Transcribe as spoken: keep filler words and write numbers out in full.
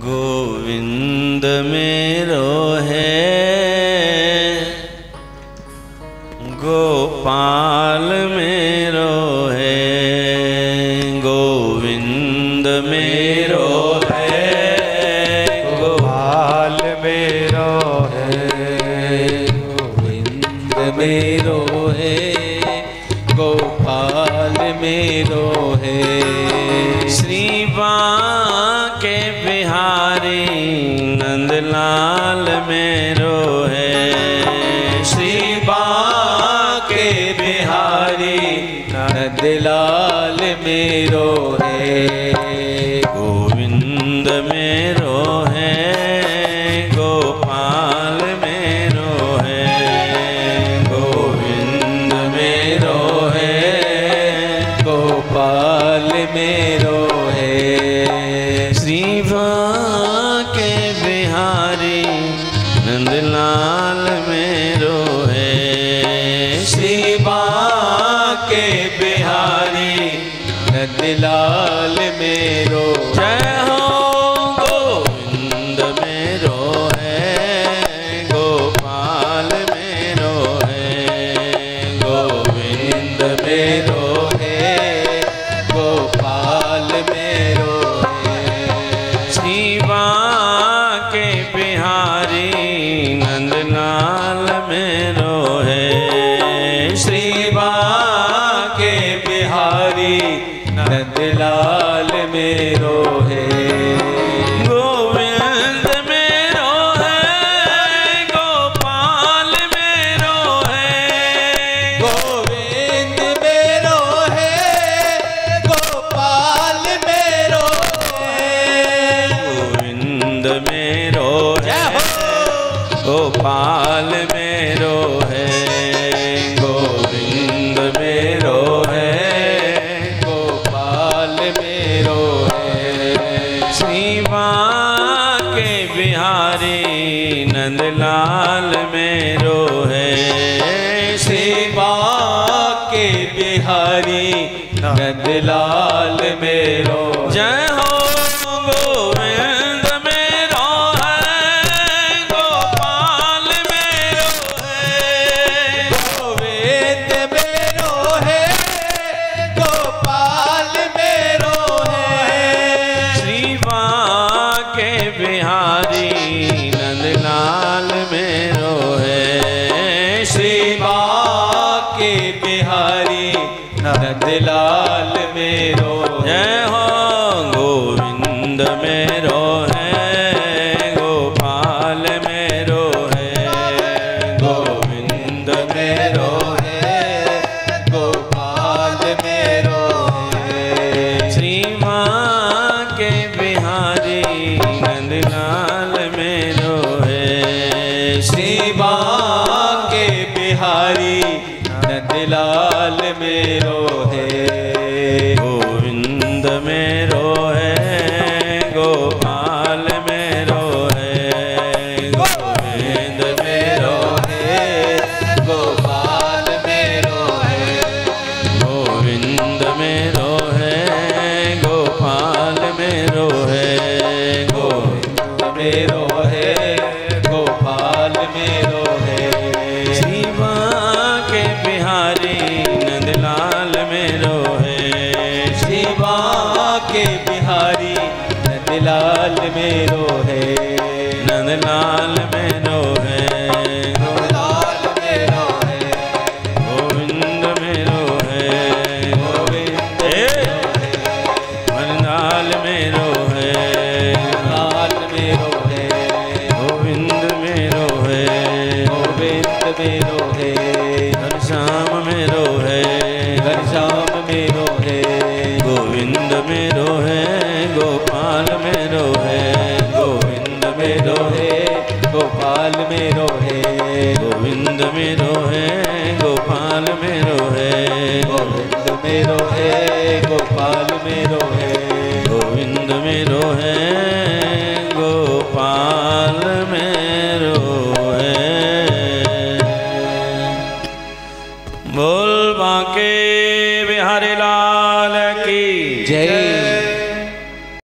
गोविंद मेरो है, गोपाल मेरो है, गोविंद मेरो है, गोपाल मेरो है, गोविंद मेरो है, गोपाल मेरो है। श्री बांके बिहारी नंदलाल मेरो है, श्री बांके बिहारी नंदलाल मेरो है, गोविंद मेरो है, गोपाल मेरो है, गोविंद मेरो है, गोपाल मेरो है। श्री बांके बिहारी नंदलाल मेरो है, श्री बांके बिहारी नंदलाल मेरो। जय हो गोविंद मेरो है, गोपाल मेरो है, गोविंद मेरो है, गोपाल मेरो है। श्री बांके बिहारी नंदलाल मेरो है, श्री बांके बिहारी नंदलाल मेरो है, गोविंद मेरो है, गोपाल मेरो है, गोविंद मेरो है, गोपाल मेरो है, गोविंद मेरो है, गोपाल मेरो है, गोविंद मेरो है, गोपाल मेरो है। श्री बांके बिहारी नंदलाल मेरो है, श्री बांके बिहारी नंदलाल मेरो। जय हो गोविंद मेरो है, गोपाल मेरो है, गोविंद मेरो है, गोपाल मेरो है, श्री बांके बिहारी नंदलाल मेरो है, श्री बांके बिहारी नंदलाल मेरो। जय हो गोविंद मेरो है, गोपाल मेरो है, गोविंद मेरो है, गोपाल मेरो है। श्री बांके बिहारी नंदलाल मेरो है, श्री बांके बिहारी नंदलाल मेरो है, गोविंद मेरो है, गोपाल मेरो है, गोविंद मेरो है, गोपाल मेरो है, गोविंद मेरो है, गोपाल मेरो है, गोविंद मेरो है, गोपाल मेरो है। श्री बांके बिहारी नंदलाल मेरो है, श्री बांके बिहारी नंदलाल मेरो है, नंदलाल मेरो है, नंदलाल मेरो है, गोविंद मेरो है, गोविंद नंदलाल मेरो है, नंदलाल मेरो है, गोविंद मेरो है, गोविंद मेरो है, घनश्याम मेरो है, घनश्याम मेरो है, गोविंद मेरो है, गोपाल मेरो है, गोविंद मेरो है, गोपाल मेरो है, गोविंद मेरो है, गोपाल मेरो है, गोविंद मेरो है, गोपाल मेरो है, गोविंद मेरो